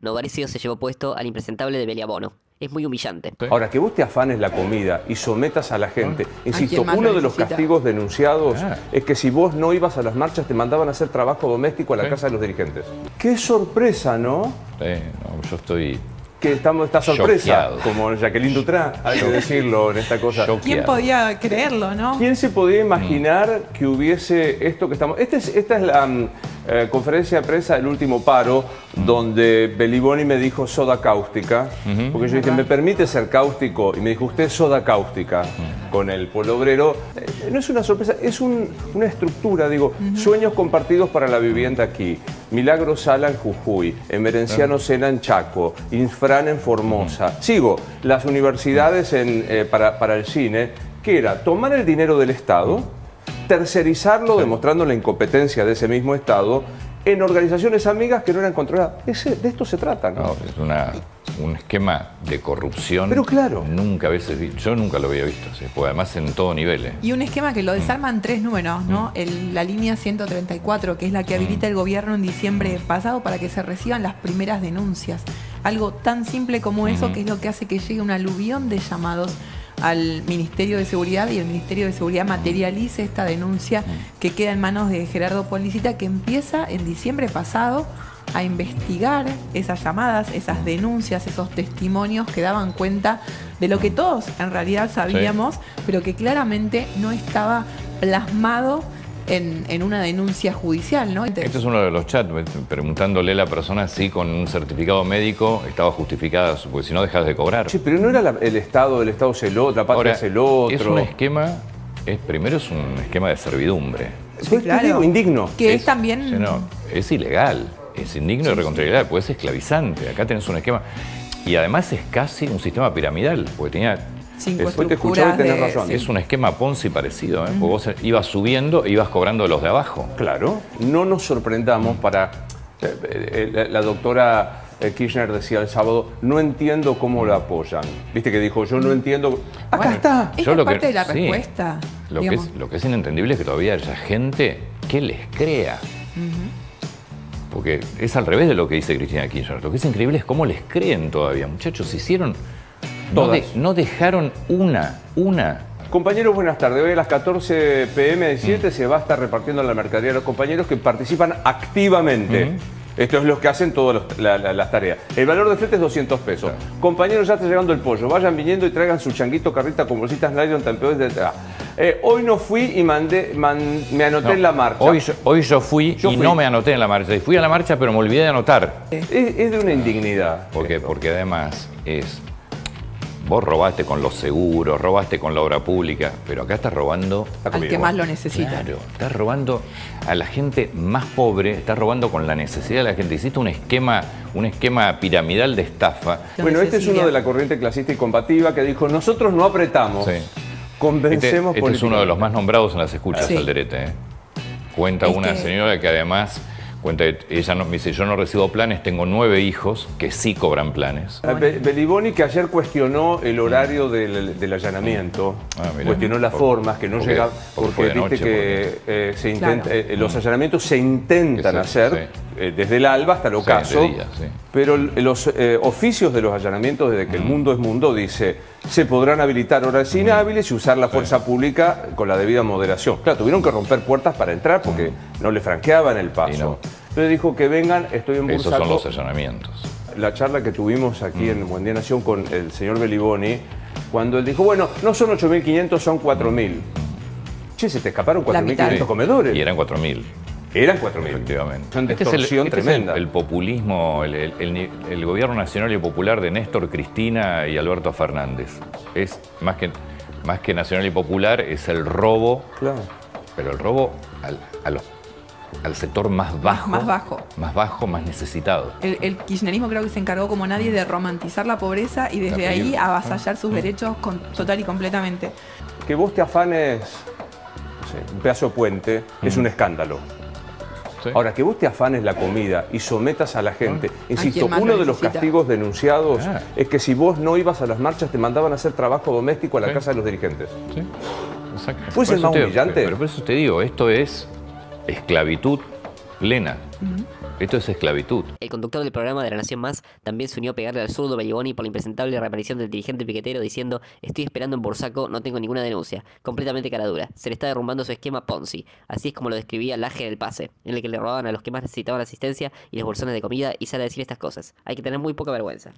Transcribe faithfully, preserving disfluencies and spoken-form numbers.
Novaresio se llevó puesto al impresentable de Belliboni. Es muy humillante. Ahora, que vos te afanes la comida y sometas a la gente. Insisto, uno de los castigos denunciados es que si vos no ibas a las marchas te mandaban a hacer trabajo doméstico a la casa de los dirigentes. Qué sorpresa, ¿no? Sí, no, yo estoy... Que estamos, está sorpresa, shockeado. Como Jacqueline Dutra, hay que decirlo en esta cosa. Shockeado. ¿Quién podía creerlo, no? ¿Quién se podía imaginar mm. que hubiese esto que estamos...? Este es, esta es la um, eh, conferencia de prensa del último paro, mm. donde Belliboni me dijo soda cáustica, mm-hmm. porque yo dije, ¿me permite ser cáustico? Y me dijo, usted soda cáustica, mm. con el pueblo obrero. Eh, no es una sorpresa, es un, una estructura, digo, mm-hmm. sueños compartidos para la vivienda aquí. Milagro Sala en Jujuy, Emerenciano Sena en Chaco, Infran en Formosa. Sigo, las universidades en, eh, para, para el cine, que era tomar el dinero del Estado, tercerizarlo, sí. demostrando la incompetencia de ese mismo Estado, en organizaciones amigas que no eran controladas. Ese, de esto se trata, ¿no? No, es una, un esquema de corrupción. Pero claro. Nunca a veces vi, yo nunca lo había visto, ¿sí? Porque además en todos niveles. Y un esquema que lo desarman mm. tres números, ¿no? Mm. El, la línea ciento treinta y cuatro, que es la que habilita mm. el gobierno en diciembre pasado para que se reciban las primeras denuncias. Algo tan simple como eso, mm. que es lo que hace que llegue un aluvión de llamados al Ministerio de Seguridad, y el Ministerio de Seguridad materializa esta denuncia que queda en manos de Gerardo Pollicita, que empieza en diciembre pasado a investigar esas llamadas, esas denuncias, esos testimonios que daban cuenta de lo que todos en realidad sabíamos, sí. pero que claramente no estaba plasmado En, en una denuncia judicial, ¿no? Este es uno de los chats, preguntándole a la persona si con un certificado médico estaba justificada, porque si no dejas de cobrar. Sí, pero no era la, el Estado, el Estado es el otro, la patria es el otro. Es un esquema, es, primero es un esquema de servidumbre. Sí, claro, digo, indigno. Que es, es también... Si no, es ilegal, es indigno sí, y recontabilidad, pues es esclavizante. Acá tenés un esquema, y además es casi un sistema piramidal, porque tenía... Eso, te escuchaba y tenés de, razón. Sí. Es un esquema Ponzi parecido, ¿eh? Mm. Vos ibas subiendo e ibas cobrando los de abajo. Claro. No nos sorprendamos mm. para... Eh, eh, la, la doctora Kirchner decía el sábado, no entiendo cómo lo apoyan. Viste que dijo, yo no entiendo... Acá bueno, está. Es parte que, de la sí, respuesta. Lo que, es, lo que es inentendible es que todavía haya gente que les crea. Mm-hmm. Porque es al revés de lo que dice Cristina Kirchner. Lo que es increíble es cómo les creen todavía. Muchachos, hicieron... No, de, no dejaron una, una. Compañeros, buenas tardes. Hoy a las catorce p m diecisiete mm. se va a estar repartiendo la mercadería a los compañeros que participan activamente. Mm. Esto es lo que hacen todas la, la, las tareas. El valor de flete es doscientos pesos. Claro. Compañeros, ya está llegando el pollo. Vayan viniendo y traigan su changuito, carrita con bolsitas nylon, campeones de... Ah. Eh, hoy no fui y mandé, man, me anoté no, en la marcha. Hoy yo, hoy yo fui yo y fui. no me anoté en la marcha. Y fui a la marcha, pero me olvidé de anotar. Es, es de una indignidad. Porque, porque además es... Vos robaste con los seguros, robaste con la obra pública, pero acá estás robando... Al que más lo necesita. Claro, estás robando a la gente más pobre, estás robando con la necesidad de la gente. Hiciste un esquema, un esquema piramidal de estafa. Bueno, este es uno de la corriente clasista y combativa que dijo, nosotros no apretamos, sí. convencemos... Este, este es uno de los más nombrados en las escuchas, sí. Alderete. ¿Eh? Cuenta es una que... señora que además... Cuenta, ella no, me dice, yo no recibo planes, tengo nueve hijos que sí cobran planes. Be Belliboni, que ayer cuestionó el horario mm. del, del allanamiento, ah, mirá, cuestionó las por, formas, que no porque, llega, porque, porque viste noche, que porque... Eh, se intenta, claro. eh, los mm. allanamientos se intentan sea, hacer sí. eh, desde el alba hasta el ocaso, sí, día, sí. pero los eh, oficios de los allanamientos, desde que mm. el mundo es mundo, dice, se podrán habilitar horas mm. inhábiles y usar la fuerza sí. pública con la debida moderación. Claro, tuvieron que romper puertas para entrar porque mm. no le franqueaban el paso. Entonces dijo que vengan, estoy en Burzaco. Esos son los allanamientos. La charla que tuvimos aquí mm. en Buen Día Nación con el señor Belliboni, cuando él dijo, bueno, no son ocho mil quinientos, son cuatro mil. Che, se te escaparon cuatro mil quinientos comedores. Y eran cuatro mil. Eran cuatro mil. Efectivamente. Son de extorsión este es el, tremenda. Este es el, el populismo, el, el, el, el gobierno nacional y popular de Néstor, Cristina y Alberto Fernández. Es más que, más que nacional y popular, es el robo. Claro. Pero el robo al, a los... al sector más bajo, más bajo, más bajo, más necesitado. El, el kirchnerismo creo que se encargó como nadie de romantizar la pobreza y desde ahí avasallar sus mm. derechos con, total y completamente. Que vos te afanes, no sé, un pedazo de puente mm. es un escándalo. Sí. Ahora, que vos te afanes la comida y sometas a la gente. Insisto, uno de los castigos denunciados ah. es que si vos no ibas a las marchas te mandaban a hacer trabajo doméstico a la sí. casa de los dirigentes. Sí, exacto. ¿Fue el más humillante? Pero por eso te digo, esto es... esclavitud plenas. Uh-huh. Esto es esclavitud. El conductor del programa de La Nación Más también se unió a pegarle al zurdo Belliboni por la impresentable reaparición del dirigente piquetero diciendo: estoy esperando en Burzaco, no tengo ninguna denuncia. Completamente cara dura. Se le está derrumbando su esquema Ponzi. Así es como lo describía Laje en El Pase, en el que le robaban a los que más necesitaban asistencia y los bolsones de comida, y sale a decir estas cosas. Hay que tener muy poca vergüenza.